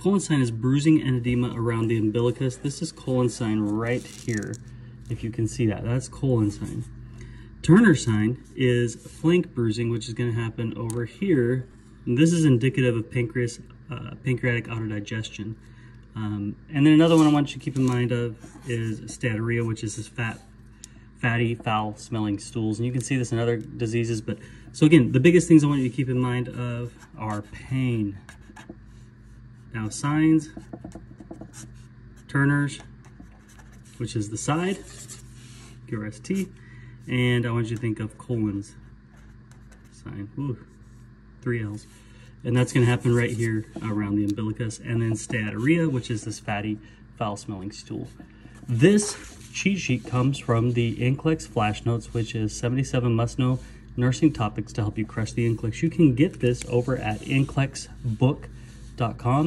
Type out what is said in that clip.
Cullen's sign is bruising and edema around the umbilicus. This is Cullen's sign right here, if you can see that. That's Cullen's sign. Turner sign is flank bruising, which is going to happen over here. And this is indicative of pancreatic autodigestion. And then another one I want you to keep in mind of is steatorrhea, which is this fatty, foul-smelling stools. And you can see this in other diseases. But so again, the biggest things I want you to keep in mind of are pain. Now signs, Turner's, which is the side, QRST, and I want you to think of Cullen's sign, ooh, 3 L's. And that's gonna happen right here around the umbilicus. And then steatorrhea, which is this fatty, foul-smelling stool. This cheat sheet comes from the NCLEX Flash Notes, which is 77 must-know nursing topics to help you crush the NCLEX. You can get this over at NCLEXbook.com.